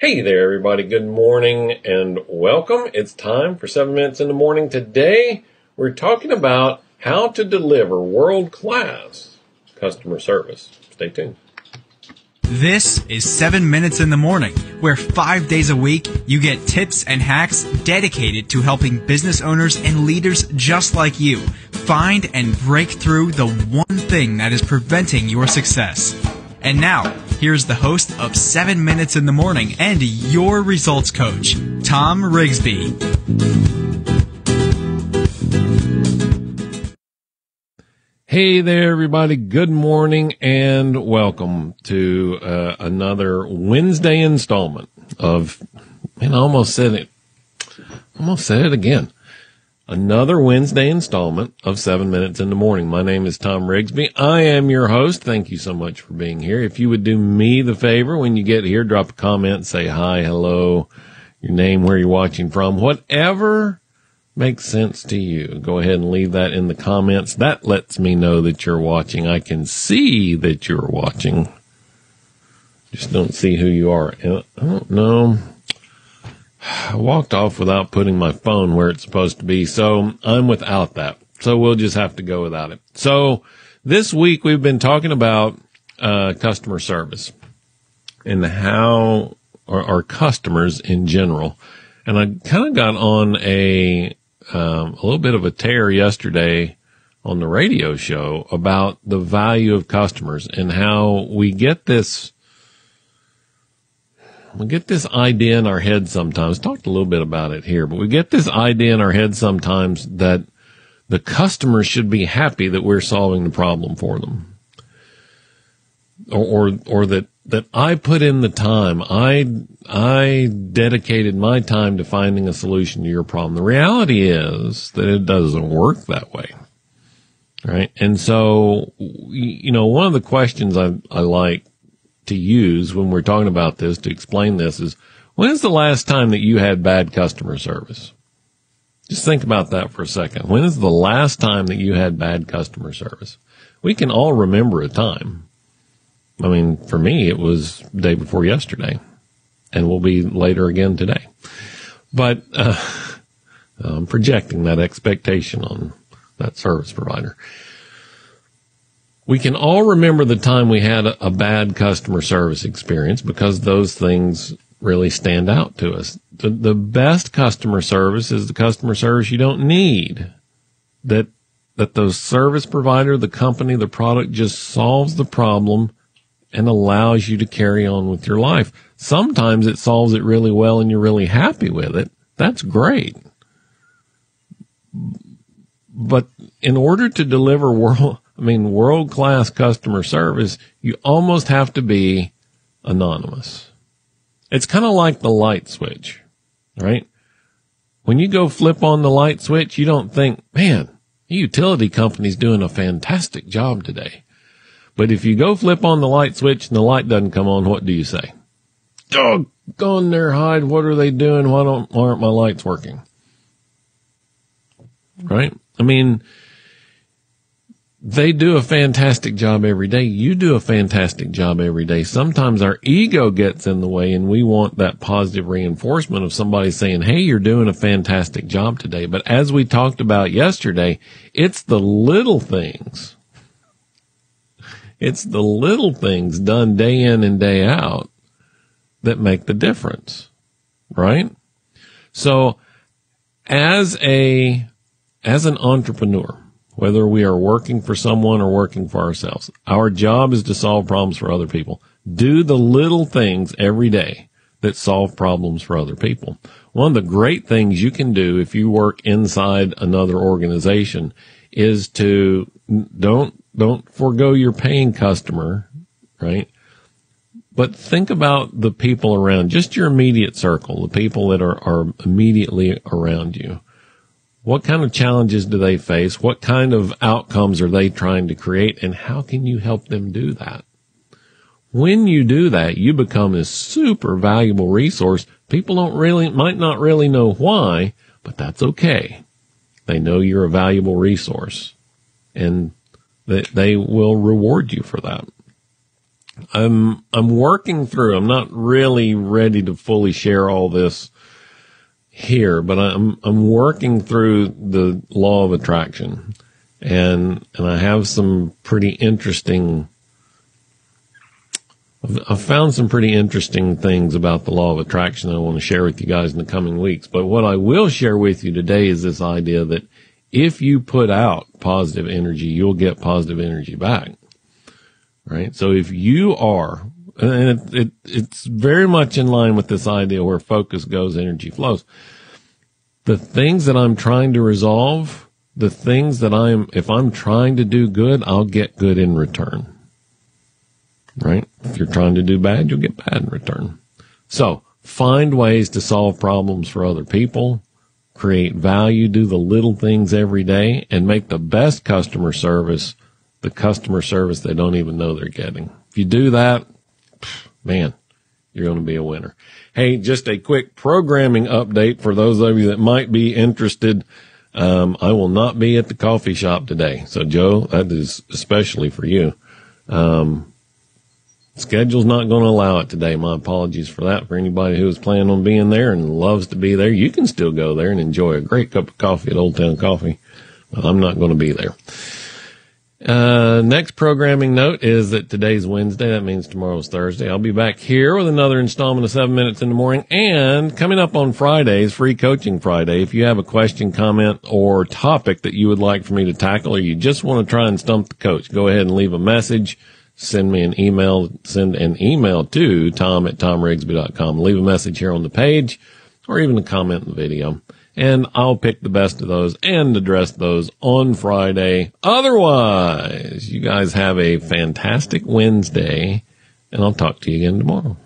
Hey there, everybody. Good morning and welcome. It's time for 7 minutes in the morning. Today, we're talking about how to deliver world-class customer service. Stay tuned. This is 7 minutes in the morning, where 5 days a week, you get tips and hacks dedicated to helping business owners and leaders just like you find and break through the one thing that is preventing your success. And now, here's the host of 7 Minutes in the Morning and your results coach, Tom Rigsby. Hey there, everybody. Good morning and welcome to another Wednesday installment of, and I almost said it. Another Wednesday installment of 7 Minutes in the Morning. My name is Tom Rigsby. I am your host. Thank you so much for being here. If you would do me the favor, when you get here, drop a comment, say hi, hello, your name, where you're watching from, whatever makes sense to you. Go ahead and leave that in the comments. That lets me know that you're watching. I can see that you're watching. Just don't see who you are. I don't know. I walked off without putting my phone where it's supposed to be, so I'm without that. So we'll just have to go without it. So this week we've been talking about customer service and how our customers in general. And I kind of got on a little bit of a tear yesterday on the radio show about the value of customers and how we get this. We get this idea in our head sometimes. Talked a little bit about it here, but we get this idea in our head sometimes that the customer should be happy that we're solving the problem for them. Or that I put in the time. I dedicated my time to finding a solution to your problem. The reality is that it doesn't work that way. Right? And so, you know, one of the questions I like to use when we're talking about this, to explain this, is when's the last time that you had bad customer service? Just think about that for a second. When is the last time that you had bad customer service? We can all remember a time. I mean, for me, it was the day before yesterday, and will be later again today. But I'm projecting that expectation on that service provider. We can all remember the time we had a bad customer service experience because those things really stand out to us. The best customer service is the customer service you don't need. That the service provider, the company, the product just solves the problem and allows you to carry on with your life. Sometimes it solves it really well and you're really happy with it. That's great. But in order to deliver world-class customer service, you almost have to be anonymous. It's kind of like the light switch, right? When you go flip on the light switch, you don't think, man, the utility company's doing a fantastic job today. But if you go flip on the light switch and the light doesn't come on, what do you say? Doggone their hide, what are they doing? Why aren't my lights working? Right? I mean, they do a fantastic job every day. You do a fantastic job every day. Sometimes our ego gets in the way and we want that positive reinforcement of somebody saying, hey, you're doing a fantastic job today. But as we talked about yesterday, it's the little things. It's the little things done day in and day out that make the difference, right? So as an entrepreneur, whether we are working for someone or working for ourselves, our job is to solve problems for other people. Do the little things every day that solve problems for other people. One of the great things you can do if you work inside another organization is to don't forego your paying customer, right? But think about the people around, just your immediate circle, the people that are immediately around you. What kind of challenges do they face? What kind of outcomes are they trying to create? And how can you help them do that? When you do that, you become a super valuable resource. People might not really know why, but that's okay. They know you're a valuable resource and that they will reward you for that. I'm working through. I'm not really ready to fully share all this here, but I'm working through the law of attraction, and I have some pretty interesting. I've found some pretty interesting things about the law of attraction that I want to share with you guys in the coming weeks. But what I will share with you today is this idea that if you put out positive energy, you'll get positive energy back. Right? So if you are, and it's very much in line with this idea where focus goes, energy flows. The things that I'm trying to resolve, the things that if I'm trying to do good, I'll get good in return. Right? If you're trying to do bad, you'll get bad in return. So find ways to solve problems for other people, create value, do the little things every day, and make the best customer service the customer service they don't even know they're getting. If you do that, man, you're going to be a winner. Hey, just a quick programming update for those of you that might be interested. I will not be at the coffee shop today. So, Joe, that is especially for you. Schedule's not going to allow it today. My apologies for that. For anybody who was planning on being there and loves to be there, you can still go there and enjoy a great cup of coffee at Old Town Coffee. But I'm not going to be there. Next programming note is that today's Wednesday. That means tomorrow's Thursday. I'll be back here with another installment of 7 Minutes in the Morning. And coming up on Fridays, Free Coaching Friday, if you have a question, comment, or topic that you would like for me to tackle, or you just want to try and stump the coach, go ahead and leave a message. Send me an email. Send an email to tom@tomrigsby.com. Leave a message here on the page or even a comment in the video. And I'll pick the best of those and address those on Friday. Otherwise, you guys have a fantastic Wednesday, and I'll talk to you again tomorrow.